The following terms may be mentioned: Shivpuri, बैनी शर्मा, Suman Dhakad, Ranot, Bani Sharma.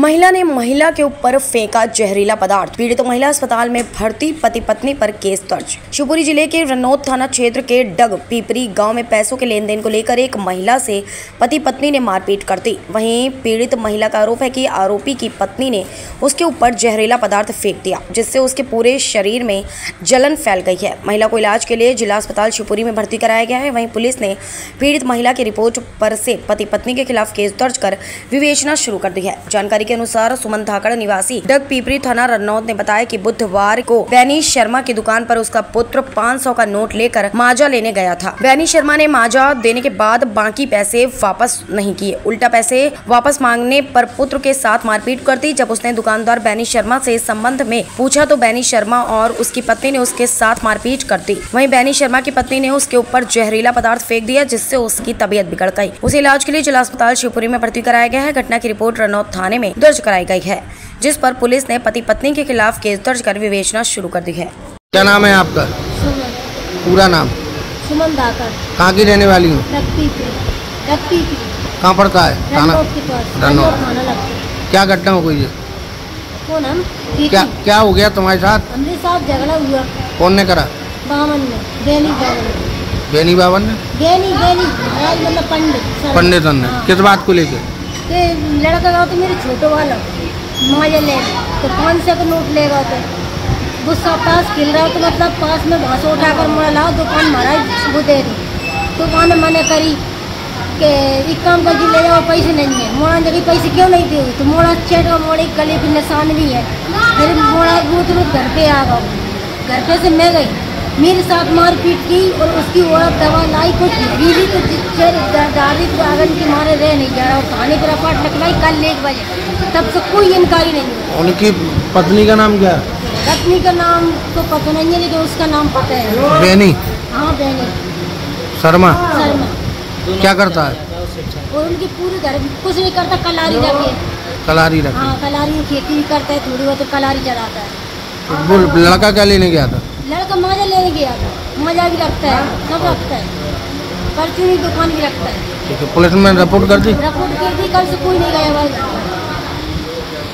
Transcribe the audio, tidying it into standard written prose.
महिला ने महिला के ऊपर फेंका जहरीला पदार्थ। पीड़ित महिला अस्पताल में भर्ती, पति पत्नी पर केस दर्ज। शिवपुरी जिले के रनौत थाना क्षेत्र के डग पिपरी गांव में पैसों के लेन देन को लेकर एक महिला से पति पत्नी ने मारपीट कर दी। वहीं पीड़ित महिला का आरोप है कि आरोपी की पत्नी ने उसके ऊपर जहरीला पदार्थ फेंक दिया, जिससे उसके पूरे शरीर में जलन फैल गई है। महिला को इलाज के लिए जिला अस्पताल शिवपुरी में भर्ती कराया गया है। वहीं पुलिस ने पीड़ित महिला की रिपोर्ट पर से पति पत्नी के खिलाफ केस दर्ज कर विवेचना शुरू कर दी है। जानकारी के अनुसार सुमन धाकड़ निवासी डग पिपरी थाना रनौत ने बताया कि बुधवार को बैनी शर्मा की दुकान पर उसका पुत्र 500 का नोट लेकर माजा लेने गया था। बैनी शर्मा ने माजा देने के बाद बाकी पैसे वापस नहीं किए, उल्टा पैसे वापस मांगने पर पुत्र के साथ मारपीट कर दी। जब उसने दुकानदार बैनी शर्मा से इस संबंध में पूछा तो बैनी शर्मा और उसकी पत्नी ने उसके साथ मारपीट कर दी। वहीं बैनी शर्मा की पत्नी ने उसके ऊपर जहरीला पदार्थ फेंक दिया, जिससे उसकी तबीयत बिगड़ गई। उसे इलाज के लिए जिला अस्पताल शिवपुरी में भर्ती कराया गया है। घटना की रिपोर्ट रनौत थाने में दर्ज कराई गई है, जिस पर पुलिस ने पति पत्नी के खिलाफ केस दर्ज कर विवेचना शुरू कर दी है। क्या नाम है आपका? सुमन। पूरा नाम? सुमन धाकड़। कहाँ की रहने वाली हूँ? कहाँ पड़ता है? क्या घटना हो गई है? क्या हो गया तुम्हारे साथ? हमारे साथ झगड़ा हुआ। कौन ने करा? बावन ने। बेनी बावन ने? बेनी मतलब पंडित ने। किस बात को लेकर? लड़का तो मेरे छोटे वाला माजा ले तो 500 का नोट ले गए थे। गुस्सा पास खिल रहा तो मतलब पास में भाषा उठाकर मुड़ा लाओ दुकान मारा वो दे दी। दुकान में मना करी कि एक काम करके ले जाओ, पैसे नहीं है। मोड़ा जगह पैसे क्यों नहीं दे? तो मोड़ा चेट और मोड़े गले पर निशान भी है। फिर मोड़ा वो तो घर पे आ गया। घर पे से मैं गई, मेरे साथ मारपीट की और उसकी औरत दवा लाई कुछ बीवी को दादी को आंगन के मारे रह नहीं जा रहा और थाने पर रपाट लखलाई कल 1 बजे। तब से कोई जानकारी नहीं हुई। उनकी पत्नी का नाम क्या? पत्नी का नाम तो पता नहीं है, लेकिन उसका नाम पता है, बेनी। हाँ, बेनी शर्मा। शर्मा क्या करता है? और उनके पूरे घर कुछ नहीं करता, कलारी जाती है। कलारी रखी? हाँ, कलारी में खेती भी करता है, थोड़ी बहुत कलारी चलाता है। वो लड़का क्या लेने गया था? लड़का मजा लेने गया था। मजा भी रखता है, सब रखता है, परचूनी दुकान भी रखता है। ठीक है, पुलिस में रिपोर्ट कर दी? रिपोर्ट कर दी। कल से कोई नहीं गया भाई।